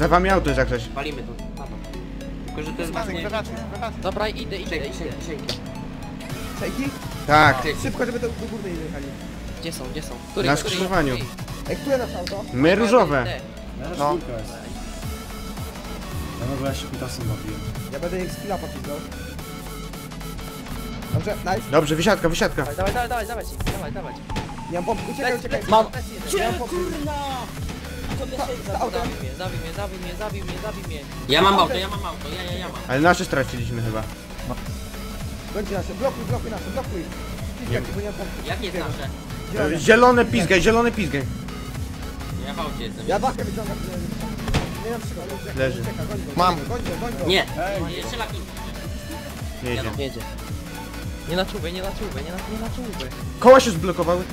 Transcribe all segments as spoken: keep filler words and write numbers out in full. Za wami auto jest jak coś. Palimy tu. Tylko, że to jest właśnie... Dobra, idę, idę, idę. Szejki? Tak. Szybko, żeby to do górnej jechali. Gdzie są, gdzie są? Który, na skrzyżowaniu. Ej, które nasze auto? My różowe. No. Ja mogę ja się kutasem bawię. Ja będę ich skilla popizał. Dobrze, nice. Dobrze, wysiadka, wysiadka. Dawaj, dawaj, dawaj, dawaj, dawaj, dawaj. Nie mam pompy, uciekaj, uciekaj. Mam... Cię, kurna! Zabił mnie, zabił mnie, zabił mnie, zabił mnie, zabił mnie. Ja mam auto, ja mam auto, ja, ja, ja mam. Ale nasze straciliśmy chyba. Będzie nasze, blokuj, blokuj nasze, blokuj. Pizgaj, bo nie mam pompy. Jak jest nasze? Zielone pizgaj, zielone pizgaj. Ja w aucie jestem. Ja wachę wyciągam. Leży. Mam. Nie. Jeszcze laki. Nie jedzie. Nie jedzie. Nie na czubę, nie na czubę, nie na, nie na czubę. Koła się zblokowały.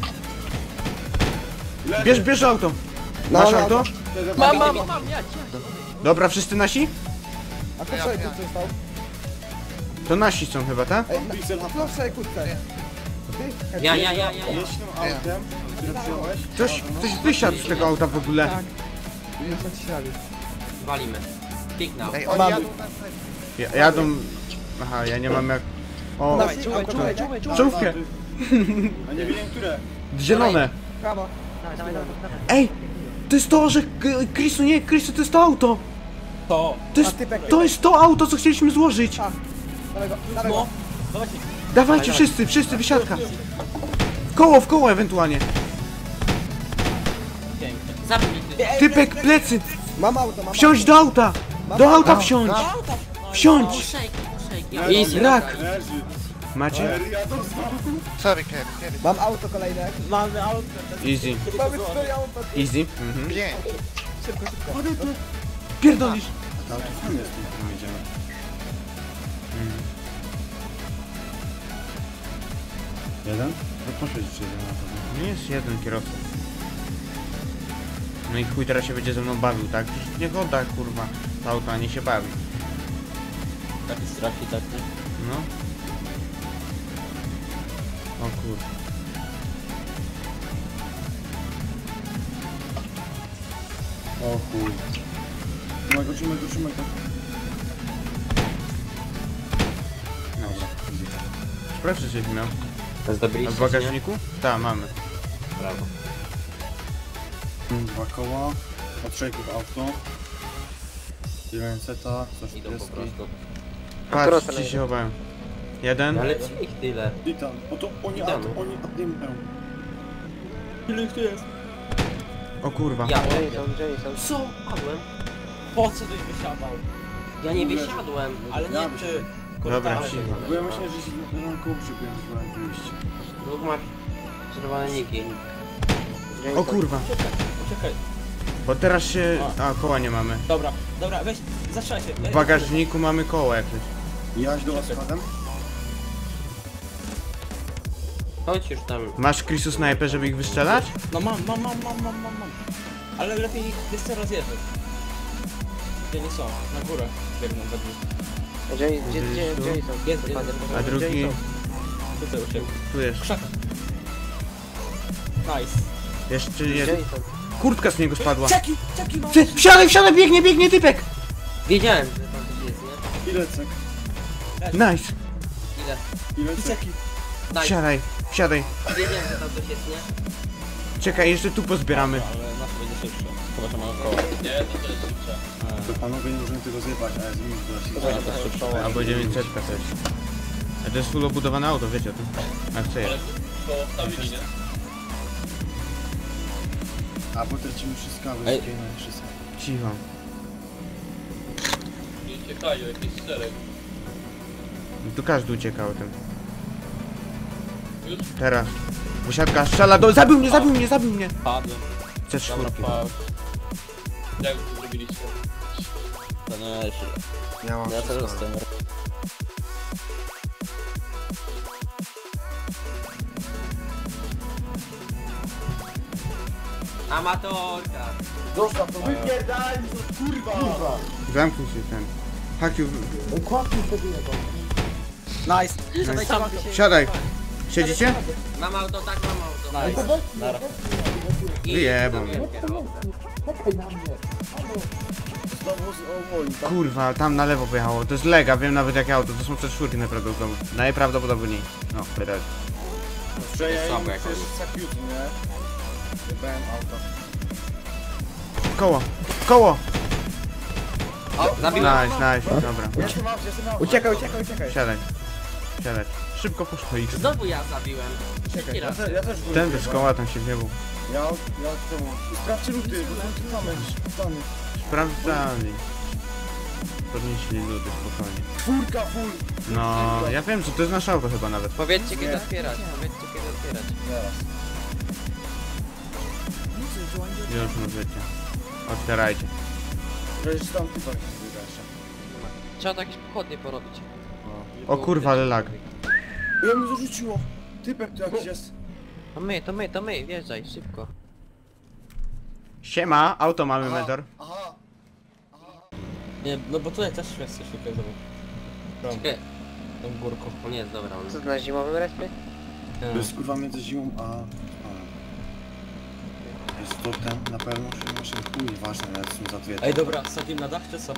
Bierz, bierz auto. Masz no, auto? Mam, mam, mam, mam, ja cię. Dobra, wszyscy nasi? A kto wczoraj kurczę stał? To nasi są chyba, tak? A kto wczoraj kurczę? Ja, ja, ja, ja. Ktoś, ktoś wysiadł z tego auta w ogóle. Walimy. Piękna. Jadą... Aha, ja nie mam jak... O, czułej, czułej, czułej, czułej. A nie wiem, które? Zielone. Prawo. Ej, to jest to, że... Krisu, nie, Krisu, to jest to auto. To. To jest, to jest to auto, co chcieliśmy złożyć. No. Dawajcie, wszyscy, wszyscy, wysiadka. Koło w koło ewentualnie. Typek, plecy. Mam auto, mam. Wsiądź do auta. Do auta wsiądź. Wsiądź. I rak! Macie? Sorry, Kerry. Mam auto kolejne. Mamy auto. Easy. Mamy swoje auto. Easy. Mhm. Szybko, szybko. Pierdolisz! Jeden? No proszę jeszcze jeden auto. Nie jest jeden kierowca. No i chuj teraz się będzie ze mną bawił, tak? Niech odda kurwa to auto, a nie się bawi. Taki strafi tak, nie? No. O kurde. O chuj. No go trzymaj, go trzymaj. No dobra. Sprawdź, czy coś miał. A w bagażniku? Tak, mamy. Brawo. Dwa koła. Potrzebujesz auto. Dziewięć seta. Patrz, ci się obawiam. Jeden. Ale ci ich tyle. I tam, o to oni tam, oni tam. Ile ich tu jest? O kurwa. Ja, Jason, Jason. Co? Padłem. Po co tyś wysiadał? Ja nie wysiadłem. Ale nie ty. Dobra, bo ja myślę, że się na rąku przybyłem oczywiście. Bo masz przerwane niki. O kurwa. Czekaj, czekaj. Bo teraz się... A, koła nie mamy. Dobra, dobra, weź, zatrzymaj się. W bagażniku mamy koło jakieś. Jaś do was padam? Chodź już tam. Masz Krisu snajper, żeby ich wystrzelać? No mam, mam, mam, mam, mam, mam. Ale lepiej ich jeszcze rozjeżdżać. Gdzie nie są, na górę biegną za górę. Gdzie, gdzie, gdzie są? Jest, a drugi? Tutaj u siebie. Tu jest. Krzaka. Nice. Jeszcze jeden. Kurtka z niego spadła. Czeki, czeki, mam. Wsiadaj, wsiadaj, biegnie, biegnie typek. Wiedziałem, że tam coś jest, nie? Ile cek? Nice. Ile? Ile ceki? Nice. Wsiadaj, wsiadaj. Wiedziałem, że tam coś jest, nie? Czekaj, jeszcze tu pozbieramy. Ale nasze będzie szybsze. Chyba, że mamy koło. Nie, to to jest szybsze. To panowie nie możemy tego zjebać, ale z nimi to się. Albo dziewięćset też. A to jest full obudowane auto, wiecie o tym. A chcę je. A bo tracimy wszystko, bo jest wszystko. Cicho. Uciekają jakieś szereg. No tu każdy uciekał tym. Już? Teraz. Wysiadka strzela do... Zabił mnie, zabił mnie, zabił mnie! Padłem. Chcesz szwórki. Jak to zrobiliście? To nie jeszcze. Ja mam wszystko. Amatorka! Zostaw to, wypierdaj mi to, kurwa! Kurwa! Zamknij się ten. Hakiu... Układnij sobie jego. Nice! Siadaj, nice. Siadaj! Siedzicie? Mam auto, tak mam auto. Nice. Nara. Wyjebam. Czekaj na mnie. Kurwa, tam na lewo pojechało. To jest lega, wiem nawet jakie auto. To są te czwórki najprawdopodobniej. Najprawdopodobniej. No, pytać. Że ja im przecież zakiuty, nie? Wybałem auto. Koło! Koło! Zabiłem. Nice, nice, dobra. Uciekaj, uciekaj, uciekaj. Siadaj. Siadaj. Szybko poszło ich. Znowu ja zabiłem. Czekaj, ja, te, ja też byłem. Ten wyszkoła tam się wiewał. Ja, ja temu. Sprawdźcie luty, bo tam tu mamy. Sprawdzamy. Podnieśli luty, spokojnie. Furka, full. No, ja wiem, że to jest nasz auto chyba nawet. Powiedzcie kiedy otwierać, powiedzcie kiedy otwierać. Teraz. Już możecie. Otwierajcie. Tam tutaj trzeba to jakieś pochodnie porobić. O, o kurwa, ale lag. Ja mu zarzuciło. Typek tu jakiś jest. To my, to my, to my, wjeżdżaj, szybko. Siema, auto mamy, aha, mentor. Aha, aha. Nie, no bo tutaj też jest coś takiego. Czekaj. Tą górką. O nie, dobra. On... Co na zimowym respie? To jest kurwa między zimą a... Jest to ten, na pewno muszę pójść, ważne, nawet są za dwie. Ej dobra, wsadzimy na dach czy co?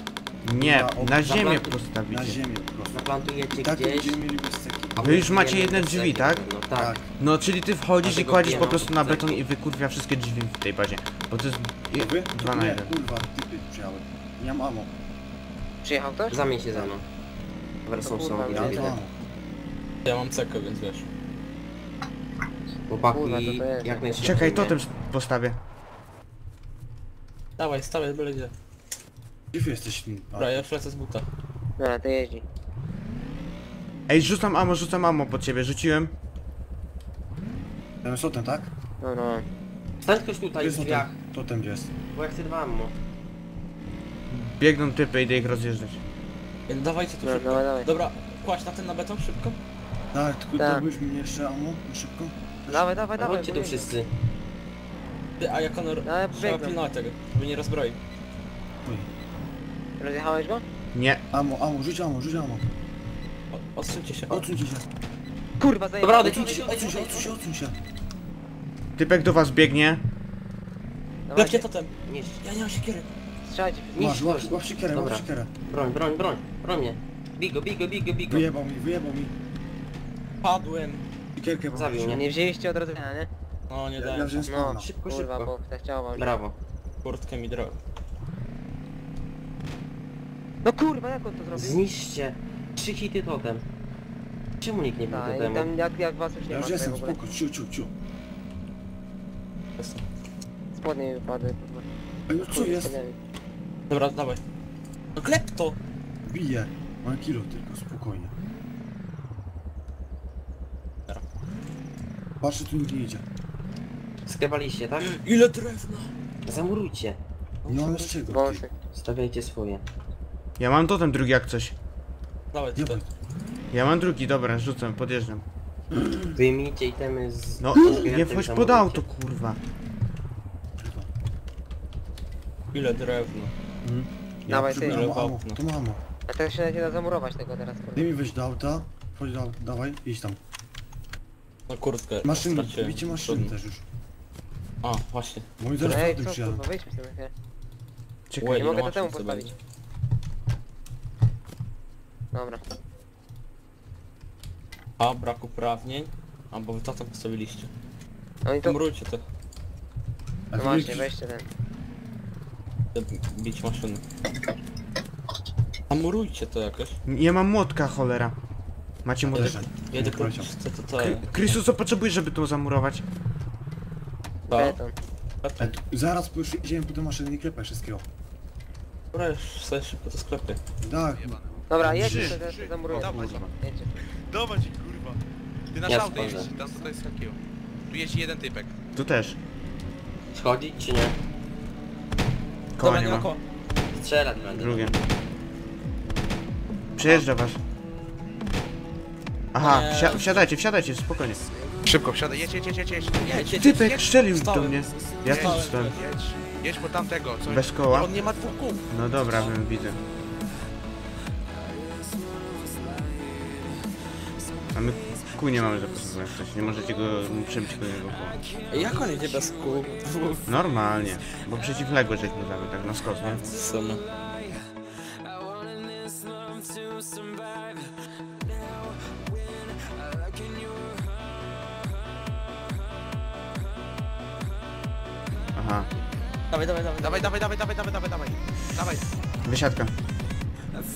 Nie, na, na ziemię postawicie. Na ziemię po prostu. Zaplantujecie tak, gdzieś. A wy już macie jedne drzwi, tak? No tak. No czyli ty wchodzisz i kładziesz po prostu na beton i wykurwia wszystkie drzwi w tej bazie. Bo to jest... Wy? Dwa na jeden. Kurwa, typy przyjały. Nie mam ammo. Przyjechał też? Zamień się za mną. Dobra, są są. Ja mam cekę, więc wiesz. Chłopaki, jak najszybciej. Czekaj, totem postawię. Dawaj, stawaj, byle gdzie. Gdzie ty jesteś? Dobra, ja lecę z buta. Dobra, to jeździ. Ej, rzucam ammo, rzucam ammo pod ciebie, rzuciłem. Ten totem, tak? No, no. Stań ktoś tutaj w drzwiach. Totem gdzie jest? Bo ja chcę dwa ammo. Biegną typy, idę ich rozjeżdżać. Dawajcie tu szybko. Dobra, kładź na ten na beton szybko. Tak, tylko dałbyś mi jeszcze ammo, szybko. Dawaj, dawaj, dawaj. Chodźcie tu wszyscy. A jak on trzeba pilnować tego, żeby nie rozbroi. Rozjechałeś go? Nie. Amo, amo, rzuć amo, rzuć amo. Odsuńcie się. Odsuńcie się. Kurwa, zajęło. Dobra, odsuńcie się, odsuń się, odsuń się, odsuń się. Typek do was biegnie. Lepcie totem. Ja nie mam siekiery. Strzelajcie. Masz, masz, masz siekierę, masz siekierę. Broń, broń, broń, broń mnie. Bigo, bigo, bigo, bigo. Wyjebał mi, wyjebał mi. Padłem. Siekierkę zabił. Nie wzięliście od rodzenia, nie? No nie dałem. No, szybko, szybko. Bo chciał wam. Brawo. Kurtkę mi drogę. No kurwa, jak on to zrobił? Zniszcie! Trzy hity totem. Czemu nikt nie był totem? Tam jak, jak was już nie ja ma. Ja jestem, spoko, ciu, ciu, ciu. Jestem. Spodnie mi wypadły. A już co jest? Spodniami. Dobra, dawaj. No klep to! Bije. Mam kilo tylko, spokojnie. Dobra. Patrzę, tu nikt nie idzie. Sklepaliście, tak? Ile drewna! Zamurujcie. No ale z czego? Stawiajcie swoje. Ja mam totem drugi jak coś. Dawaj, tutaj. Ja mam drugi, dobra, rzucam, podjeżdżam. Wyjmijcie itemy z... No, nie wchodź pod auto, kurwa. Ile drewno. Hmm? Ja dawaj, ty. Tu mam. A teraz się da zamurować tego teraz. Daj mi wyjść do auta. Chodź do auta, dawaj, idź tam. Na kurtkę. Maszyny, widzicie maszyny też już. A, właśnie. Mój zaraz potem przyjadę. Czekaj, nie mogę to temu postawić. Dobra. A brak uprawnień? A bo wy to tam postawiliście. No to... Mrujcie to. No właśnie, weźcie ten. Bić maszyny. A murujcie to jakoś. Ja mam młotka, cholera. Macie młotek? Jedę Krysu, co potrzebujesz, żeby to zamurować? Beton. Zaraz idziemy po te maszyny, nie klepaj wszystkiego. Dobra, już sobie szybko to sklepy. Tak. Dobra, jedźcie, to jest zamurowany. Dawać, kurwa. Ty na szałty jeźdź, tam tutaj skakiło. Tu jeździ jeden typek. Tu też. Schodzi czy nie? Koła nie ma. Strzela nie będę. Drugie. Przejeżdża was. Aha, wsiadajcie, wsiadajcie, spokojnie. Szybko, wsiadaj, jedź, jedź, jedź, jedź. Typek strzelił do mnie. Ja też wstałem. Jedź po tamtego, co? Bez koła? On nie ma dwóch kół. No dobra, wiem, widzę. A my kół nie mamy zapotrzebowania, nie możecie go przebić do niego kół. Jak on idzie bez kół? Normalnie, bo przeciwległe żeśmy damy, tak na skos, nie? Aha. Dawaj, dawaj, dawaj, dawaj, dawaj, dawaj, dawaj, dawaj, dawaj, dawaj, dawaj. Wysiadka.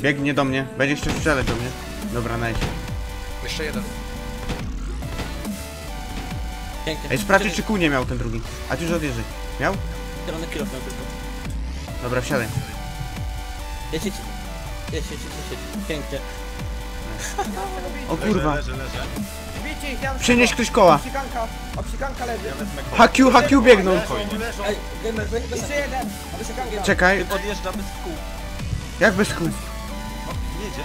Biegnie do mnie, będzie jeszcze strzelać do mnie. Dobra, nice. Jeszcze jeden. Pięknie. Ej, sprawdź, czy kół nie miał ten drugi. A ty już odjeżdżaj. Miał? Ja na kilo miał tylko. Dobra, wsiadaj. Jedź, jedź, jedź, jedź. Pięknie. O kurwa. Przynieś ktoś koła. Obsikanka, obsikanka leży. Hakiu, hakiu biegną. Jeszcze jeden. Czekaj. Odjeżdża bez kół. Jak bez kół? Jedzie.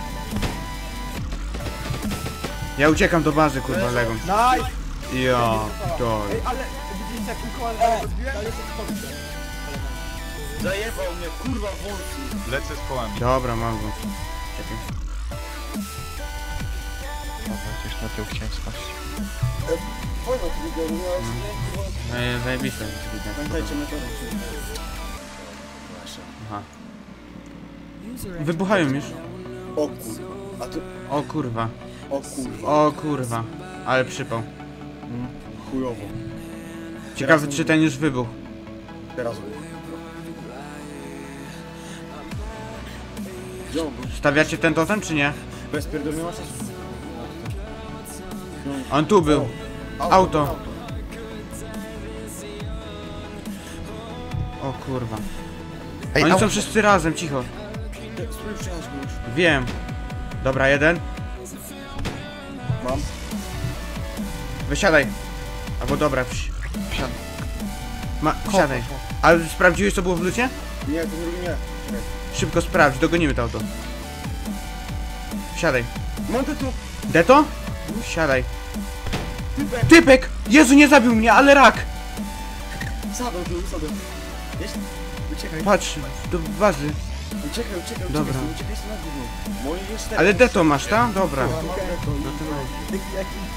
Ja uciekam do bazy, kurwa, legą. Nice. Ja, to. Ale widzieliście, jakim koła rozbiłem? Zajebał mnie, kurwa, wąski. Lecę z kołami. Dobra, mam go. Czekaj. Przecież na tył chciałem spaść. Eee, zajebiste. Pamiętajcie, metodą. Aha. Wybuchają już. O kurwa. A tu... O kurwa. O kurwa. O kurwa. Ale przypał. Hmm. Chujowo. Ciekawe, teraz czy ten już wybuchł. Teraz wybuchł. Stawiacie ten totem, czy nie? Bez pierdolenia. On tu był. Auto. Auto. Auto. O kurwa. Ej, oni auto są wszyscy razem, cicho. Wiem. Dobra, jeden. Mam. Wysiadaj. Albo dobra, wsi wsiadaj. Ma wsiadaj. Ale sprawdziłeś, co było w lucie? Nie, to drugi nie. Szybko sprawdź, dogonimy to auto. Wsiadaj. Mam to tu. Deto? Siadaj. Typek. Typek! Jezu, nie zabił mnie, ale rak! Zadą, zadą. Uciekaj. Patrz, do bazy. Uciekaj, uciekaj, uciekaj. Dobra. Uciekaj na górę. Ale deto masz, ta? Dobra. No ty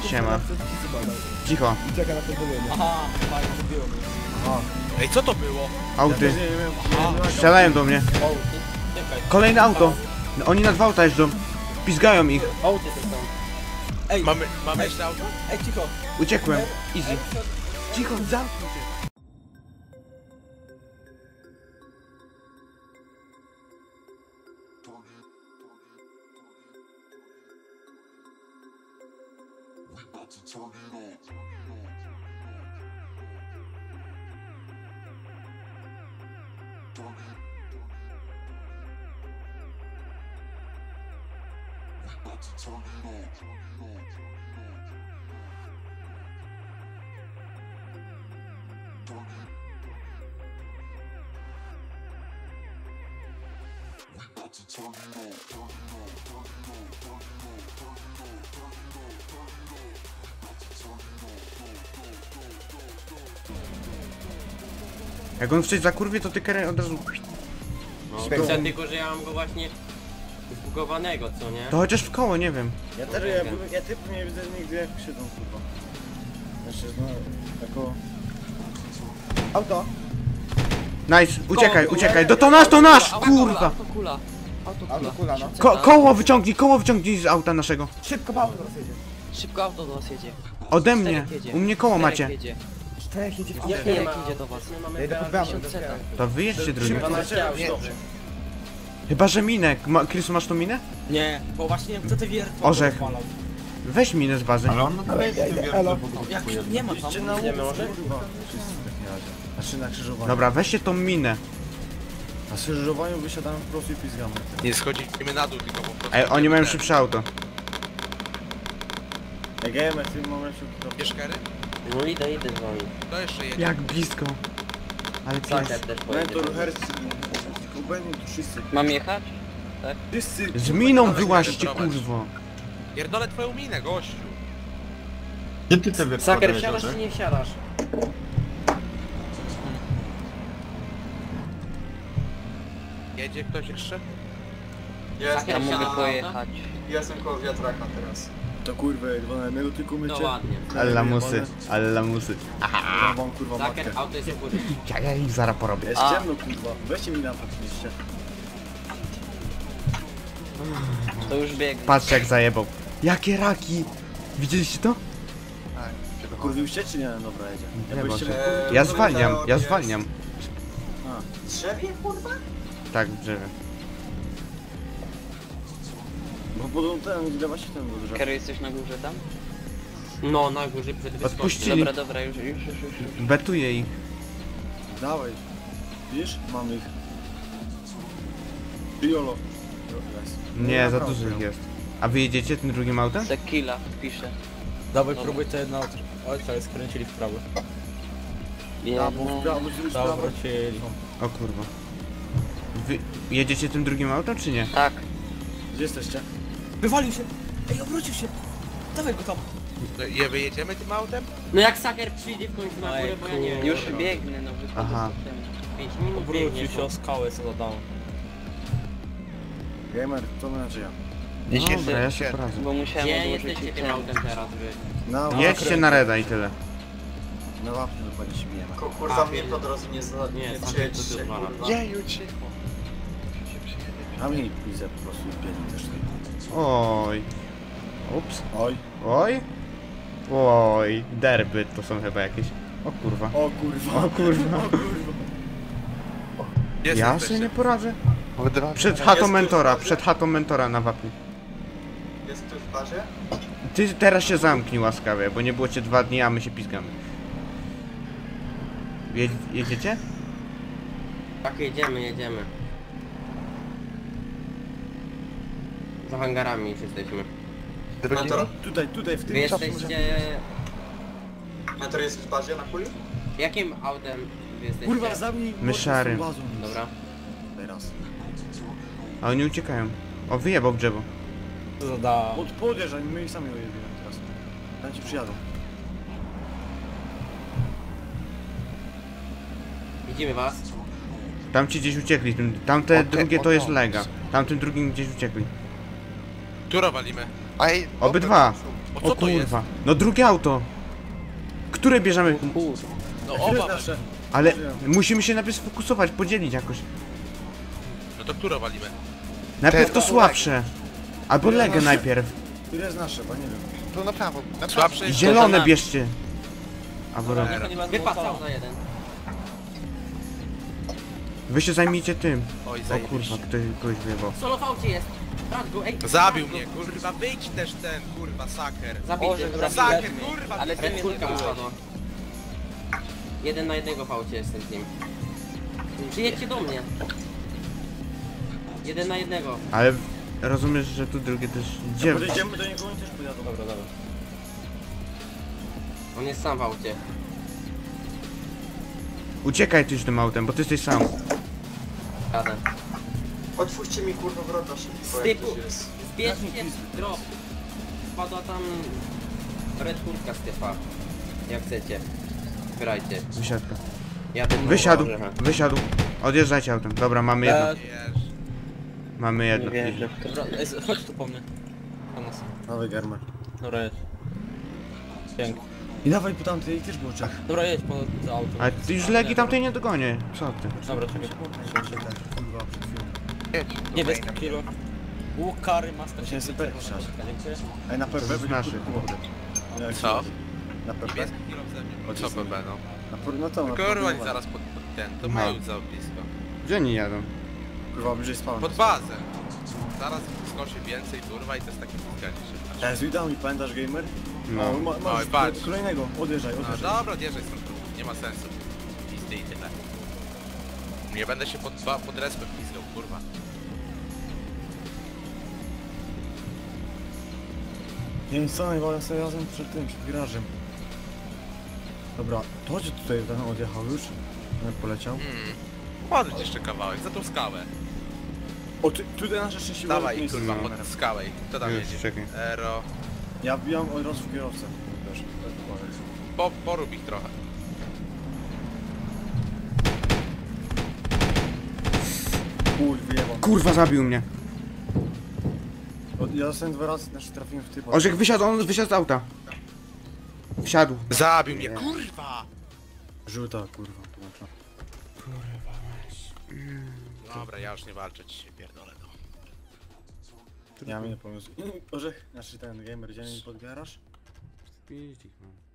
masz. Siema. Cicho. Uciekaj na to dowienie. Aha, zabiło mnie. Aha. Ej, co to było? Auty. Strzelają do mnie. Kolejne auto. Oni na dwa auta jeżdżą. Pizgają ich. Auty to są. Ej, mamy, mamy jeszcze auto? Ej, cicho. Uciekłem. Easy. Cicho, zamknij się. Jak on wcześniej zakurwie, to ty Keren od razu... Dlatego, że ja mam go właśnie zbugowanego, co nie? To chociaż w koło, nie wiem. Ja też, ja, ja typu nie widzę nigdy, jak krzywdą, kurwa. Znaczy, no, jako... Auto! Nice, uciekaj, koło, uciekaj, do to nasz, to nasz, kurwa! Auto kula, auto kula, no. Ko koło wyciągnij, koło wyciągnij z auta naszego. Szybko auto do nas jedzie. Szybko auto do nas jedzie. Ode mnie, u mnie koło macie. Czterech jedzie w kierunku. Jakie idzie do was? To wy jedźcie drugi. Chyba, że minę. Ma, Krysu, masz tą minę? Nie, bo właśnie co ty wier... Orzech. Weź minę z bazy. Ale on ma nawet nie ma tam. Nie może? Dobra, weźcie tą minę. Na skrzyżowaniu wysiadamy po prostu i pizgamy. Nie schodzimy na dół, tylko po prostu. Ej, oni mają szybsze auto. Jak ja w tym momencie szybko. Pieszkary? No idę, idę z wami. To jeszcze jedzie. Jak blisko. Ale co? Mentor, Hersy, Kubenin, wszyscy. Mam jechać? Tak? Wszyscy. Z miną wyłaźcie, kurwo. Pierdolę twoją minę, gościu. Gdzie ty sobie Saker, wsiadasz czy nie wsiadasz? Jedzie ktoś jeszcze? Jest, ja mogę pojechać. Ja jestem koło wiatraka teraz. To kurwa, jednego tylko mycie. No ładnie. Ale lamusy, ale lamusy. Ja wam kurwa matkę. Zaker, auto jest w górze. Ja, ja ich zaraz porobię. Jest ciemno kurwa, weźcie mi na faktycznie. To już biegnie. Patrz jak zajebał. Jakie raki! Widzieliście to? Tak. Kurwił się czy nie? Dobra, jedzie. Ja, ja zwalniam, ja zwalniam. W drzewie, kurwa? Tak, w drzewie. Bo podłączyłem, gdzie właśnie ten był drzew. Kery, jesteś na górze tam? No, na górze przed wyskoczem. Odpuścili. Dobra, dobra, już, już, już, już. Betuję ich. Dawaj. Widzisz? Mam ich. Jolo. Nie, za dużo ich jest. A wy jedziecie tym drugim autem? Tequila, piszę. Dawaj, próbuj to jedno auto. Oj, ale skręcili w prawo. Jedno... Zawrócili. O kurwa. Wy jedziecie tym drugim autem, czy nie? Tak. Gdzie jesteście? Wywalił się! Ej, obrócił się! Dawaj go tam! No i wyjedziemy tym autem? No jak saker przyjdzie w końcu na górę, bo ja nie wiem. Już biegnę, no wyszło. Aha. pięć minut obrócił się o skałę, co zadałem. Gamer, to znaczy ja. Dziś no, dobra, ja się prowadzę. Bo musiałem odłożyć tym autem teraz, wy. No, no, jedźcie na reda i tyle. No łapnie dokładnie się bijemy. Kurwa mnie po drodze nie zna... Nie, przyjedźcie, kurwa. Dzieju, cicho. A mnie pizę po prostu biedni też nie. Oj. Ups. Oj. Oj. Oj. Derby to są chyba jakieś. O kurwa. O kurwa. O kurwa. O kurwa. Ja się nie poradzę. Przed chatą mentora, przed chatą mentora na wapnie. Jest ktoś w barze? Ty teraz się zamknij łaskawie, bo nie było cię dwa dni, a my się pizgamy. Je jedziecie? Tak, jedziemy, jedziemy. Za hangarami już jesteśmy. Mentor? Tutaj, tutaj, w tym czasie. Wy jesteście... Mentor jest w barze na kuli? Jakim autem wy jesteście? Kurwa, za mnie... Myszary. Dobra. Teraz. A oni uciekają. O, wyjebał w drzewo. Zada. Pod podjeżdża, my ich sami ojedziemy teraz. Tam ci przyjadą. Widzimy was. Tam ci gdzieś uciekli. Tamte okay, drugie to jest lega. Tamtym drugim gdzieś uciekli. Która walimy? Ej, obydwa. O, co o kurwa. To jest? No drugie auto. Które bierzemy? No oba. Ale musimy się najpierw sfokusować, podzielić jakoś. No to które walimy? Najpierw to słabsze. Albo legę najpierw. Ile jest nasze, bo nie wiem. To na prawo. Na prawo. Zielone bierzcie. Albo robię. Wypasał na jeden. Wy się zajmijcie tym. Oj, o kurwa, ktoś kogoś wyjebał. Solo fałcie jest. Radku, ej, zabił radku. Mnie, kurwa, wyjdź też ten, kurwa, saker. Zabił mnie. Saker, kurwa, ale ten jest kurka wypadła. Jeden na jednego fałcie jestem z nim. Przyjedźcie do mnie. Jeden na jednego. Ale rozumiesz, że tu drugie też idziemy. No podejdziemy do niego, oni też pojadą. Dobra, dobra. On jest sam w aucie. Uciekaj tyś tym autem, bo ty jesteś sam. Radę. Otwórzcie mi kurwa wrota szybko, jak typu, ktoś jest. Zbierzcie drop. Spadła tam red kurka z typa. Jak chcecie. Wybierajcie. Wysiadka. Ja wysiadł, wysiadł. Odjeżdżajcie autem. Dobra, mamy jedno. Mamy jedno. Chodź tu po mnie. Dawaj garma. Dobra, jedź. Dzięki. I dawaj po tamtej, i też było czach. Dobra, jedź po auto. A ty już legi tamtej nie dogonię. Co ty? Dobra, czekaj. Nie bez kilo. Łukary, master. Się sypek trzeba. Ej, na P B będzie naszych. Co? Na P B? Co P B, no? No to na P B. Kurwa, i zaraz pod ten, to mają za blisko. Gdzie nie jadą? Kurwa, bliżej spałem. Pod bazę. Zaraz skoczy więcej, kurwa, i to jest takie spotkanie. Jezu, dał i pamiętasz, gamer? No, no ma, masz no, kolejnego, odjeżdżaj, odjeżdżaj. No, dobra, odjeżdżaj stąd, nie ma sensu. Pizdy i tyle. Nie będę się pod, pod respem pizdą, kurwa. Nie wiem co, najwolę sobie razem przed tym, przed garażem. Dobra, to chodź tutaj, ten odjechał już, ten poleciał. Hmm, padł jeszcze kawałek, za tą skałę. O, ty, tutaj nasze szczęście było. Dawaj, kurwa, pod no, skałę, to tam jedzie. Ero. Ja wbijam od razu w kierowcę. Po, porób ich trochę. Kurwa, kurwa zabił mnie. Ja dostałem dwa razy, znaczy trafiłem w typu. Orzech wysiadł, on wysiadł z auta. Wsiadł. Zabił mnie, kurwa! Żółta, kurwa, tłumacza. Kurwa, masz. Dobra, ja już nie walczę dzisiaj, pierdolę. Ja mi nie pomysł. Orzech, znaczy ten gamer, gdzie mi pod garaż? Piźdź ich mam.